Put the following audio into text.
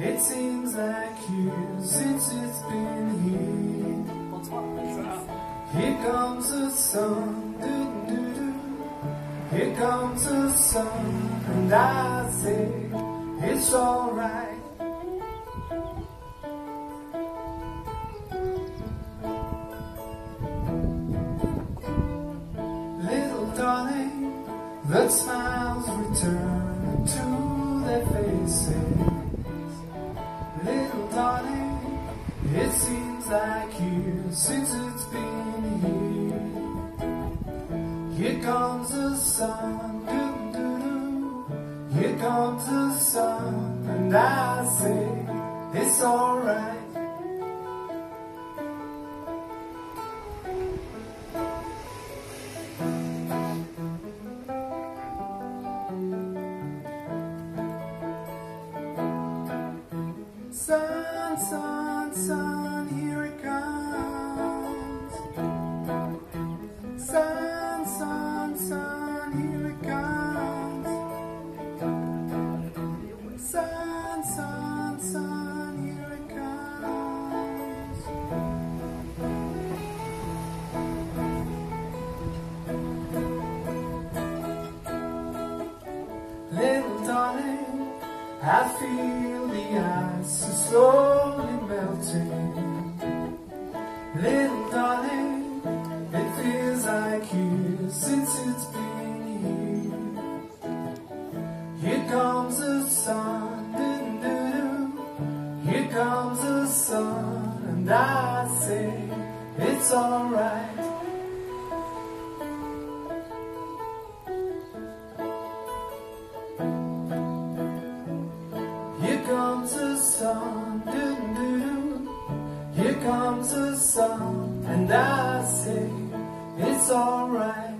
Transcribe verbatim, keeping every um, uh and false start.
It seems like years since it's been here. Here comes the sun, doo doo doo. Here comes the sun, and I say it's alright. Little darling, the smiles return to their faces. Little darling, it seems like years since it's been here. Here comes the sun, doo doo doo. Here comes the sun, and I say it's alright. Sun, sun, sun, here it comes. Sun, sun, sun, here it comes. Sun, sun, sun, here it comes. Little darling, I feel the ice is slowly melting. Little darling, it feels like years since it's been here. Here comes the sun, doo doo doo. Here comes the sun, and I say it's alright. Here comes the sun, and I say it's alright.